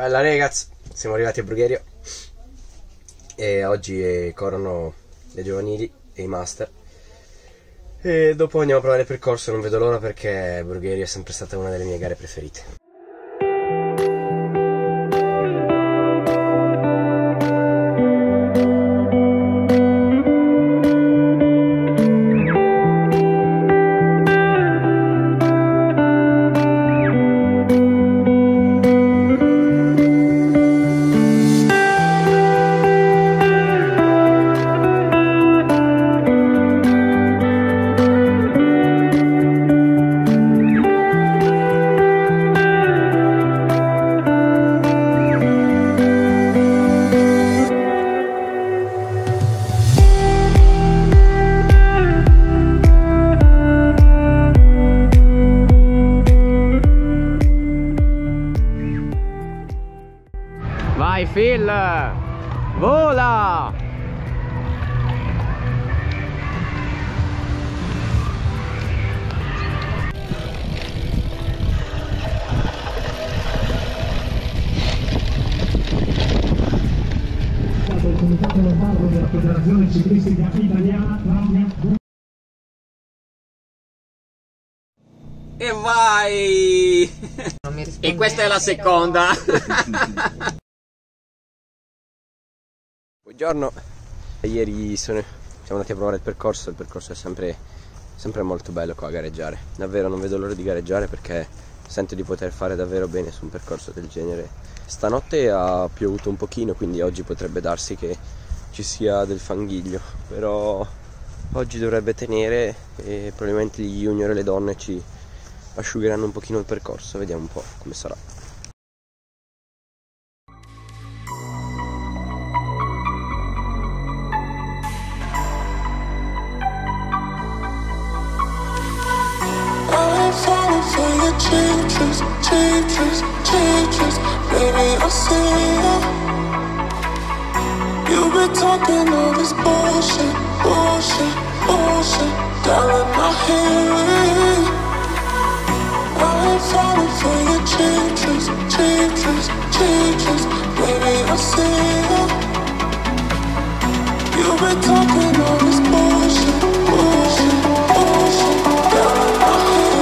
Bella ragazzi, siamo arrivati a Brugherio e oggi corrono le giovanili e i master e dopo andiamo a provare il percorso. Non vedo l'ora perché Brugherio è sempre stata una delle mie gare preferite. Phil, vola! Il comitato lombardo della Federazione Ciclistica Italiana e vai! E questa è la seconda! Buongiorno, ieri siamo andati a provare il percorso è sempre molto bello qua a gareggiare, davvero non vedo l'ora di gareggiare perché sento di poter fare davvero bene su un percorso del genere. Stanotte ha piovuto un pochino, quindi oggi potrebbe darsi che ci sia del fanghiglio, però oggi dovrebbe tenere e probabilmente gli junior e le donne ci asciugheranno un pochino il percorso, vediamo un po' come sarà. Changes, baby, I see it. You've been talking all this bullshit, darling, I hear it. I ain't falling for your changes, baby, I see it. You've been talking all this bullshit, darling, I hear it.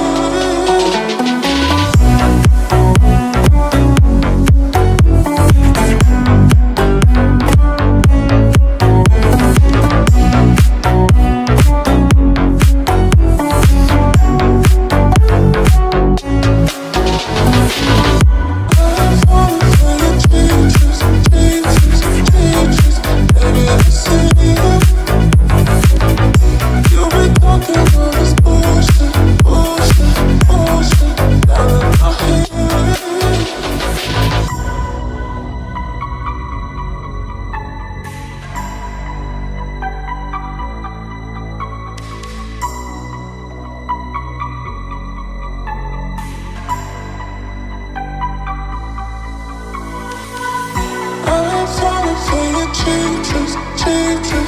Changes,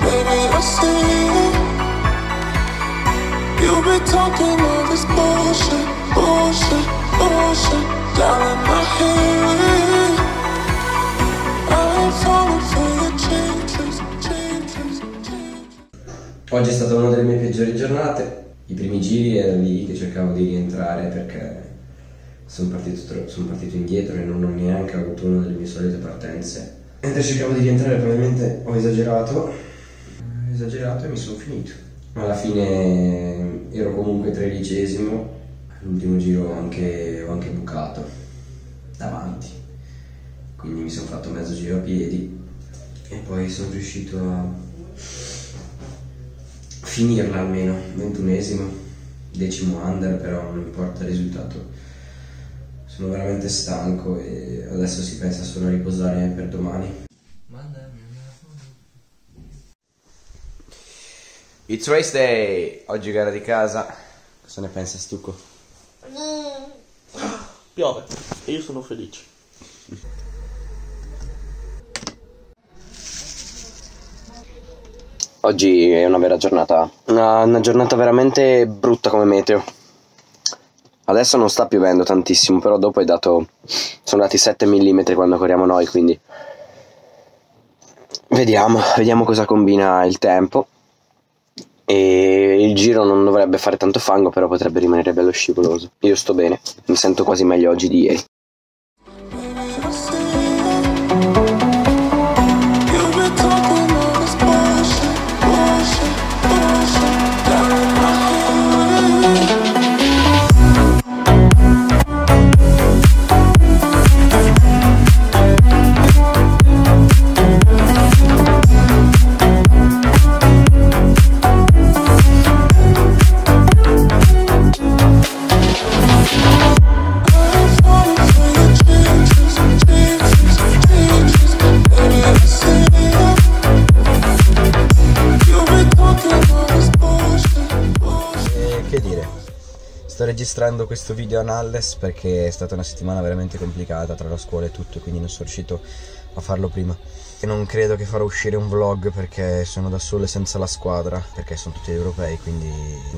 baby, I see it. You've been talking all this bullshit, darling, I hear it. I ain't falling for your changes. Oggi è stata una delle mie peggiori giornate. I primi giri ero lì che cercavo di rientrare perché sono partito indietro e non ho neanche avuto una delle mie solite partenze. Mentre cercavo di rientrare probabilmente ho esagerato e mi sono finito. Alla fine ero comunque 13esimo, all'ultimo giro ho anche bucato davanti, quindi mi sono fatto mezzo giro a piedi e poi sono riuscito a finirla almeno, 21esimo, 10 under, però non importa il risultato. Sono veramente stanco e adesso si pensa solo a riposare per domani. It's race day! Oggi gara di casa. Cosa ne pensa Stucco? Piove e io sono felice. Oggi è una vera giornata. Una giornata veramente brutta come meteo. Adesso non sta piovendo tantissimo, però dopo è dato, sono dati 7 mm quando corriamo noi, quindi vediamo cosa combina il tempo. E il giro non dovrebbe fare tanto fango, però potrebbe rimanere bello scivoloso. Io sto bene, mi sento quasi meglio oggi di ieri. Sto registrando questo video a Nalles perché è stata una settimana veramente complicata tra la scuola e tutto, quindi non sono riuscito a farlo prima. E non credo che farò uscire un vlog perché sono da solo e senza la squadra, perché sono tutti europei, quindi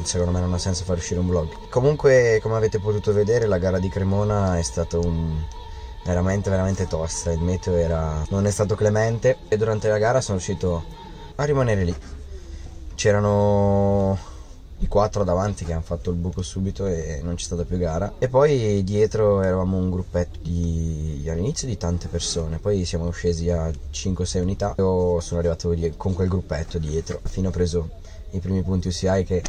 secondo me non ha senso far uscire un vlog. Comunque, come avete potuto vedere, la gara di Cremona è stata veramente tosta. Il meteo non è stato clemente e durante la gara sono riuscito a rimanere lì. C'erano i 4 davanti che hanno fatto il buco subito e non c'è stata più gara, e poi dietro eravamo un gruppetto all'inizio di tante persone, poi siamo scesi a 5-6 unità. Io sono arrivato con quel gruppetto dietro, fino a preso i primi punti UCI che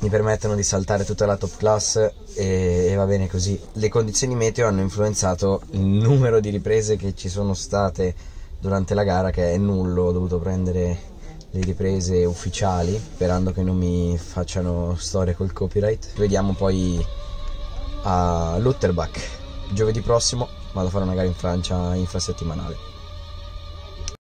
mi permettono di saltare tutta la top class e va bene così. Le condizioni meteo hanno influenzato il numero di riprese che ci sono state durante la gara, che è nullo. Ho dovuto prendere le riprese ufficiali sperando che non mi facciano storie col copyright. Vediamo poi a Lutterbach giovedì prossimo, vado a fare una gara in Francia infrasettimanale.